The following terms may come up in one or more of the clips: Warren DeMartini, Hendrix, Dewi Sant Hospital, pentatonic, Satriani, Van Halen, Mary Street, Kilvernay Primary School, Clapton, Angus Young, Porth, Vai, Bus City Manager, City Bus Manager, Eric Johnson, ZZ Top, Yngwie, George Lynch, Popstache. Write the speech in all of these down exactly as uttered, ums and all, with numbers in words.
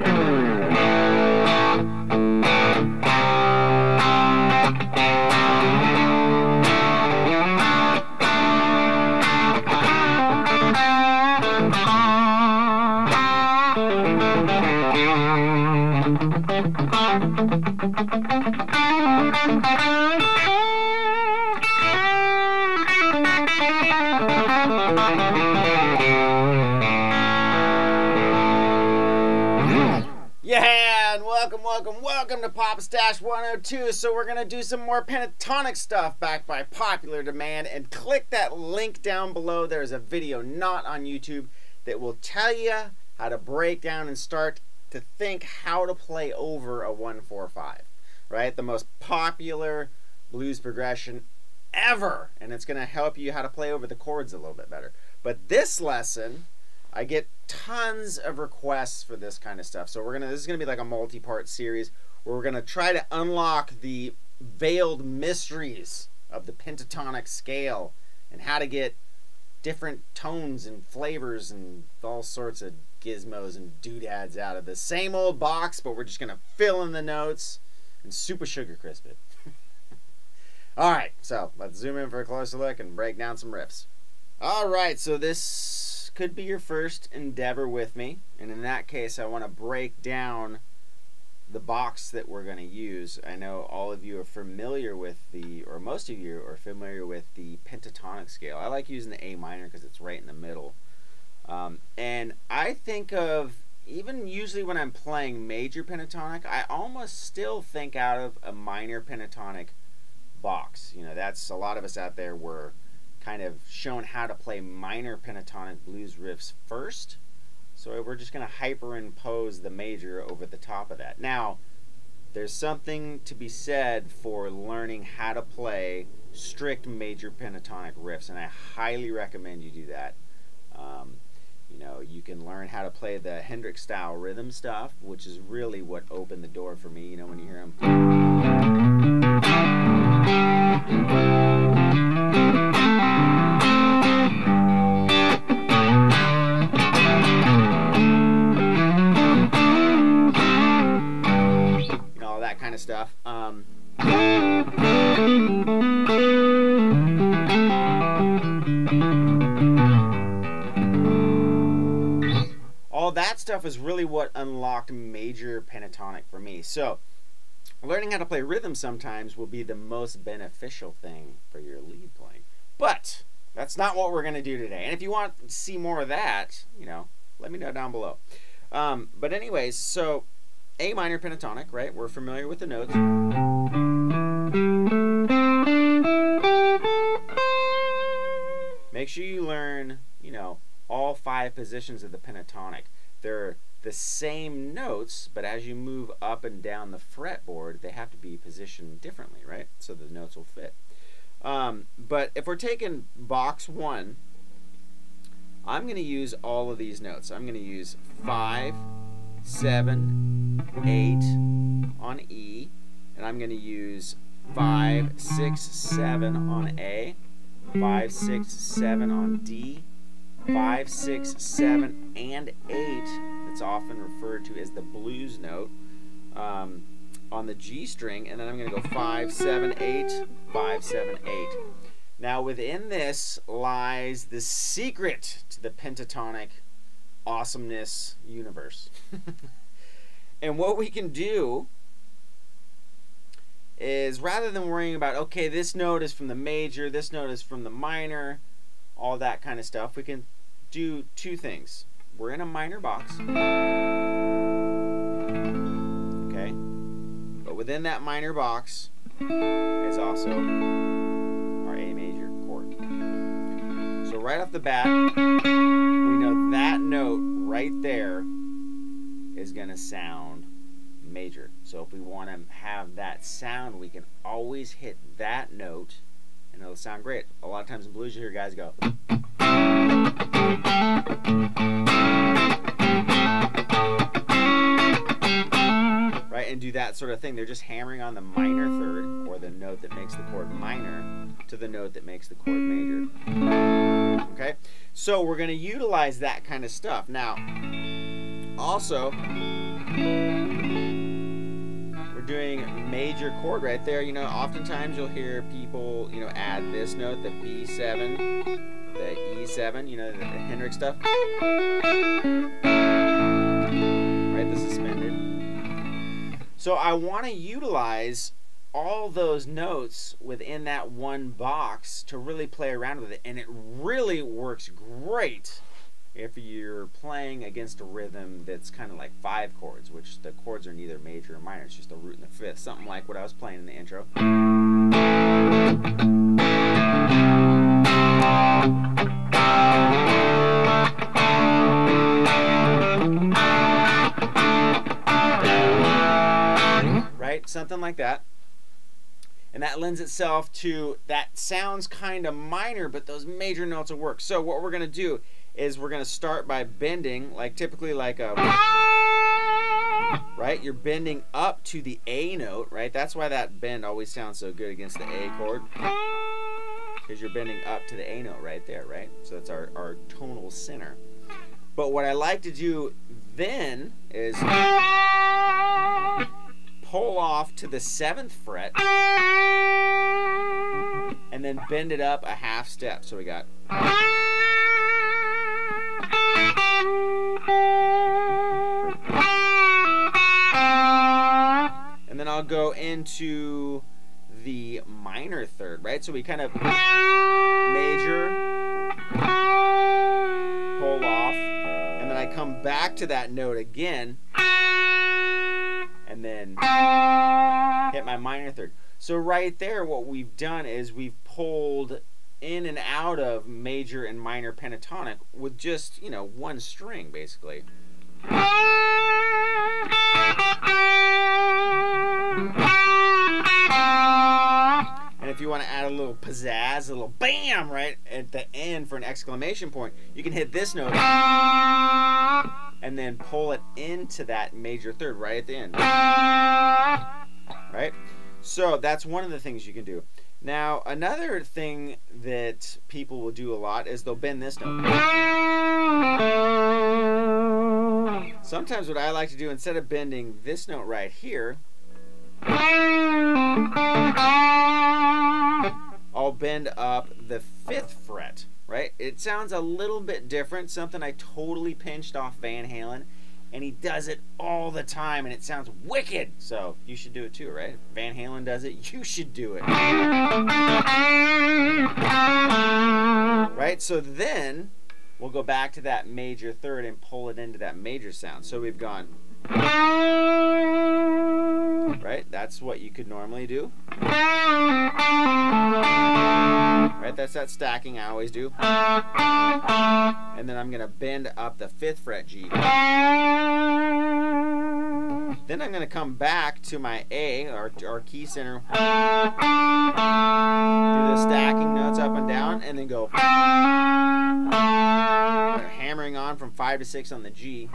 Welcome to Popstache one oh two. So we're going to do some more pentatonic stuff backed by popular demand, and click that link down below. There's a video not on YouTube that will tell you how to break down and start to think how to play over a one four five, right? The most popular blues progression ever, and it's going to help you how to play over the chords a little bit better. But this lesson, I get tons of requests for this kind of stuff. So we're gonna, this is gonna be like a multi-part series where we're gonna try to unlock the veiled mysteries of the pentatonic scale and how to get different tones and flavors and all sorts of gizmos and doodads out of the same old box, but we're just gonna fill in the notes and super sugar crisp it. All right, so let's zoom in for a closer look and break down some riffs. All right, so this could be your first endeavor with me, and in that case I want to break down the box that we're going to use. I know all of you are familiar with the, or most of you are familiar with the pentatonic scale. I like using the A minor because it's right in the middle, um, and I think of, even usually when I'm playing major pentatonic, I almost still think out of a minor pentatonic box. You know, that's, a lot of us out there were kind of shown how to play minor pentatonic blues riffs first, so we're just going to hyperimpose the major over the top of that. Now, there's something to be said for learning how to play strict major pentatonic riffs, and I highly recommend you do that. Um, you know, you can learn how to play the Hendrix style rhythm stuff, which is really what opened the door for me. You know, when you hear him. Kind of stuff. Um, all that stuff is really what unlocked major pentatonic for me. So learning how to play rhythm sometimes will be the most beneficial thing for your lead playing. But that's not what we're going to do today. And if you want to see more of that, you know, let me know down below. Um, but anyways, so A minor pentatonic, right? We're familiar with the notes. Make sure you learn, you know, all five positions of the pentatonic. They're the same notes, but as you move up and down the fretboard, they have to be positioned differently, right? So the notes will fit. Um, but if we're taking box one, I'm going to use all of these notes. I'm going to use five, seven, eight on E, and I'm going to use five, six, seven on A, five, six, seven on D, five, six, seven, and eight. It's often referred to as the blues note, um, on the G string, and then I'm going to go five, seven, eight, five, seven, eight. Now within this lies the secret to the pentatonic awesomeness universe. And what we can do is, rather than worrying about, okay, this note is from the major, this note is from the minor, all that kind of stuff, we can do two things. We're in a minor box, okay, but within that minor box is also our A major chord. So right off the bat, that note right there is going to sound major. So if we want to have that sound, we can always hit that note and it'll sound great. A lot of times in blues you hear guys go, right, and do that sort of thing. They're just hammering on the minor third, or the note that makes the chord minor, to the note that makes the chord major. Okay? So we're going to utilize that kind of stuff. Now, also, We're doing major chord right there. You know, oftentimes you'll hear people, you know, add this note, the B seven, the E seven, you know, the, the Hendrix stuff. Right, the suspended. So I want to utilize all those notes within that one box to really play around with it, and it really works great if you're playing against a rhythm that's kind of like five chords, which the chords are neither major or minor, it's just a root and a fifth, something like what I was playing in the intro. Right? Something like that. And that lends itself to, that sounds kind of minor, but those major notes will work. So what we're going to do is we're going to start by bending, like typically like a, right? You're bending up to the A note, right? That's why that bend always sounds so good against the A chord, because you're bending up to the A note right there, right? So that's our, our tonal center. But what I like to do then is pull off to the seventh fret and then bend it up a half step. So we got, and then I'll go into the minor third, right? So we kind of major, pull off, and then I come back to that note again, and then hit my minor third. So right there, what we've done is we've pulled in and out of major and minor pentatonic with just, you know, one string, basically. And if you want to add a little pizzazz, a little bam, right, at the end for an exclamation point, you can hit this note and then pull it into that major third right at the end. Right? So that's one of the things you can do. Now, another thing that people will do a lot is they'll bend this note. Sometimes what I like to do, instead of bending this note right here, I'll bend up the fifth fret, right? It sounds a little bit different, something I totally pinched off Van Halen, and he does it all the time, and it sounds wicked. So you should do it too, right? Van Halen does it, you should do it. Right, so then we'll go back to that major third and pull it into that major sound. So we've gone, right? That's what you could normally do. Right, that's that stacking I always do. And then I'm gonna bend up the fifth fret G. Then I'm gonna come back to my A, our, our key center. Do the stacking notes up and down, and then go hammering on from five to six on the G.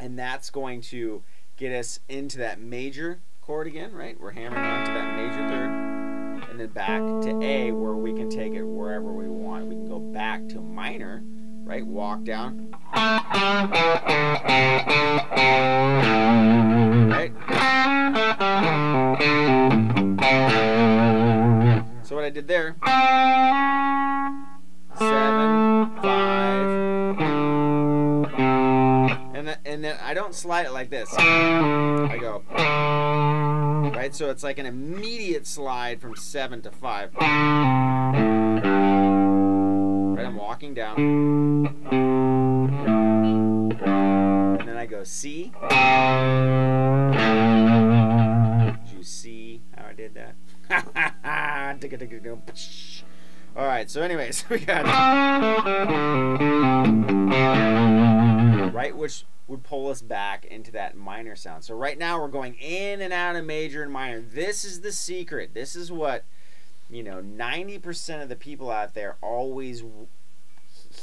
And that's going to get us into that major chord again, right? We're hammering on to that major third, and then back to A, where we can take it wherever we want. We can go back to minor, right? Walk down, right? So what I did there, seven, five, and, th and then I don't slide it like this. I go, right? So it's like an immediate slide from seven to five. Right, I'm walking down, and then I go C. Did you see how I did that? All right, so anyways, we got it. Right, which would pull us back into that minor sound. So right now we're going in and out of major and minor. This is the secret. This is what, you know, ninety percent of the people out there always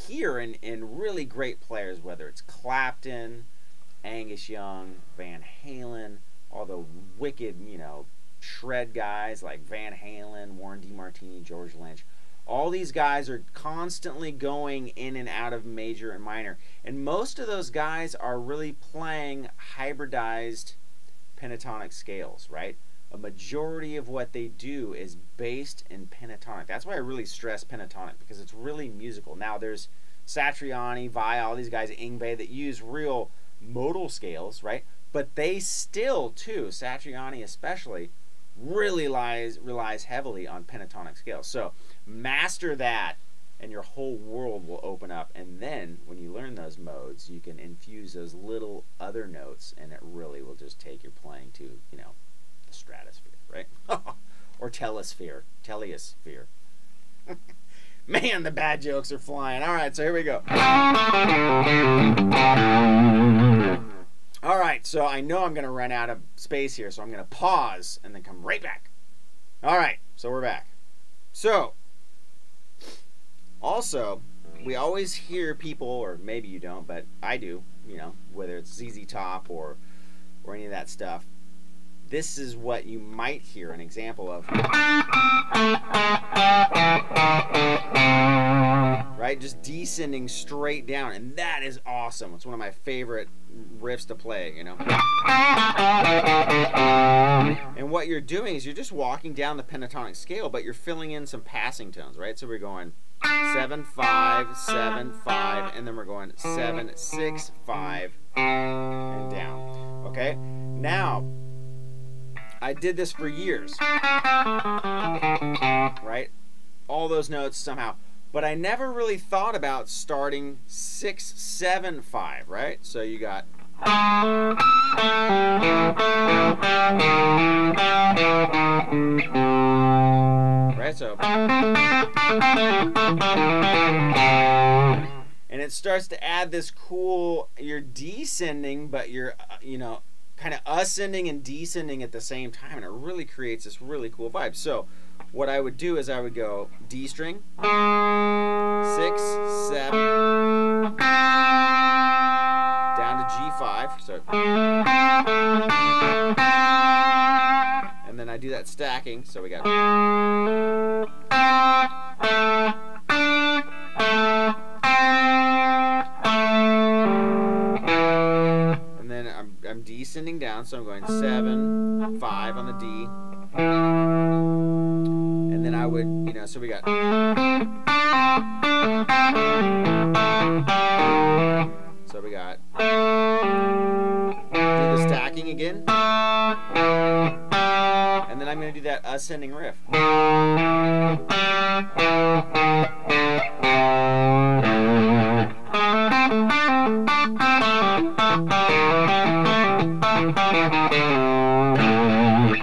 hear in, in really great players, whether it's Clapton, Angus Young, Van Halen, all the wicked, you know, shred guys like Van Halen, Warren DeMartini, George Lynch, All these guys are constantly going in and out of major and minor. And most of those guys are really playing hybridized pentatonic scales, right? A majority of what they do is based in pentatonic. That's why I really stress pentatonic, because it's really musical. Now there's Satriani, Vai, all these guys, Yngwie, that use real modal scales, right? But they still, too, Satriani especially, really lies, relies heavily on pentatonic scales. So master that, and your whole world will open up. And then when you learn those modes, you can infuse those little other notes, and it really will just take your playing to, you know, the stratosphere, right? Or telesphere, teleosphere. Man, the bad jokes are flying. All right, so here we go. All right, so I know I'm going to run out of space here, so I'm going to pause and then come right back. All right, so we're back. So, also, we always hear people, or maybe you don't, but I do, you know, whether it's Z Z Top or, or any of that stuff, this is what you might hear an example of. Right? Just descending straight down. And that is awesome. It's one of my favorite riffs to play, you know? And what you're doing is you're just walking down the pentatonic scale, but you're filling in some passing tones, right? So we're going seven, five, seven, five, and then we're going seven, six, five, and down. Okay? Now, I did this for years, right? All those notes somehow. But I never really thought about starting six, seven, five, right? So you got. Right, so. And it starts to add this cool, you're descending, but you're, you know, kind of ascending and descending at the same time, and it really creates this really cool vibe. So what I would do is I would go D string, six, seven, down to G five, so, and then I do that stacking, so we got, I'm descending down, so I'm going seven, five on the D, and then I would, you know, so we got, so we got, do the stacking again, and then I'm going to do that ascending riff.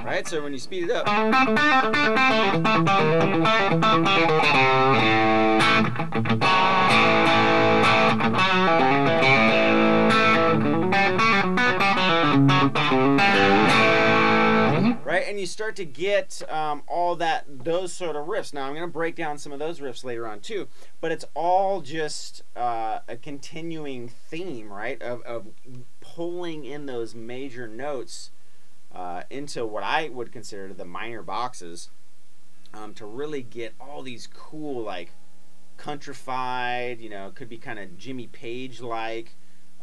Right, so when you speed it up, right, and you start to get um, all that, those sort of riffs. Now I'm going to break down some of those riffs later on too, but it's all just uh, a continuing theme, right, of, of pulling in those major notes uh, into what I would consider the minor boxes um, to really get all these cool, like, countrified, you know, could be kind of Jimmy Page-like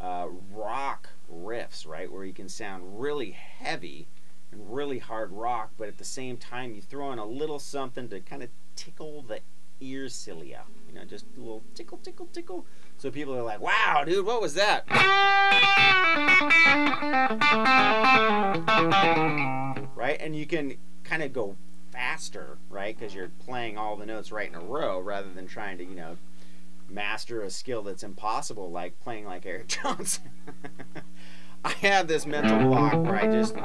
uh, rock riffs, right, where you can sound really heavy and really hard rock, but at the same time you throw in a little something to kind of tickle the ear cilia, you know, just a little tickle, tickle, tickle. So people are like, wow, dude, what was that? Right? And you can kind of go faster, right? Because you're playing all the notes right in a row rather than trying to, you know, master a skill that's impossible, like playing like Eric Johnson. I have this mental block where I just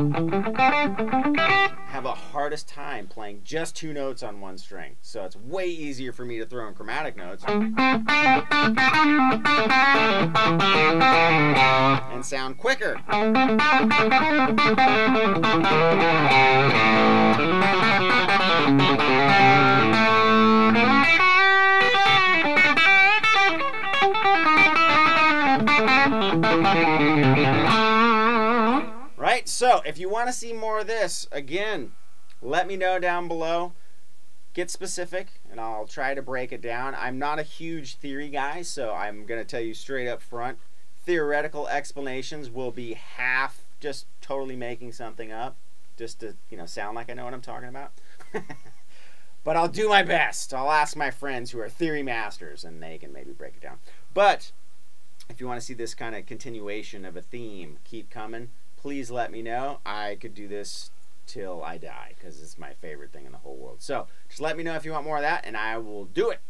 have a hardest time playing just two notes on one string. So it's way easier for me to throw in chromatic notes and sound quicker. Right, so if you want to see more of this, again, let me know down below. Get specific, and I'll try to break it down. I'm not a huge theory guy, so I'm going to tell you straight up front. Theoretical explanations will be half just totally making something up, just to, you know, sound like I know what I'm talking about. But I'll do my best. I'll ask my friends who are theory masters, and they can maybe break it down. But if you want to see this kind of continuation of a theme keep coming, please let me know. I could do this till I die because it's my favorite thing in the whole world. So just let me know if you want more of that, and I will do it.